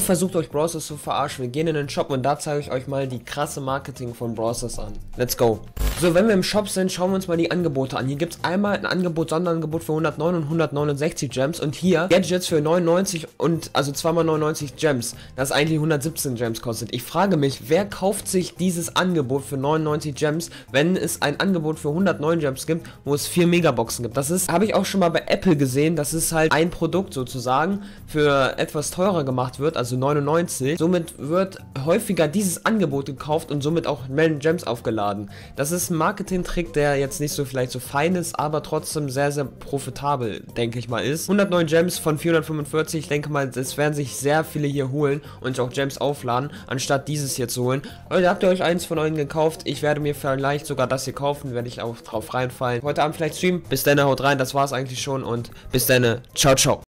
Ihr versucht euch Brawl Stars zu verarschen, wir gehen in den Shop und da zeige ich euch mal die krasse Marketing von Brawl Stars an. Let's go! So, wenn wir im Shop sind, schauen wir uns mal die Angebote an. Hier gibt es einmal ein Angebot, Sonderangebot für 109 und 169 Gems und hier Gadgets für 99 und also 2x99 Gems, das eigentlich 117 Gems kostet. Ich frage mich, wer kauft sich dieses Angebot für 99 Gems, wenn es ein Angebot für 109 Gems gibt, wo es 4 Megaboxen gibt. Das ist, habe ich auch schon mal bei Apple gesehen, das ist halt ein Produkt sozusagen für etwas teurer gemacht wird, also 99. Somit wird häufiger dieses Angebot gekauft und somit auch mehr Gems aufgeladen. Das ist ein Marketing-Trick, der jetzt nicht so vielleicht so fein ist, aber trotzdem sehr, sehr profitabel, denke ich mal, ist. 109 Gems von 445, ich denke mal, das werden sich sehr viele hier holen und auch Gems aufladen, anstatt dieses hier zu holen. Heute habt ihr euch eins von euch gekauft, ich werde mir vielleicht sogar das hier kaufen, werde ich auch drauf reinfallen. Heute Abend vielleicht streamen, bis dann, haut rein, das war's eigentlich schon und bis dann, ciao, ciao.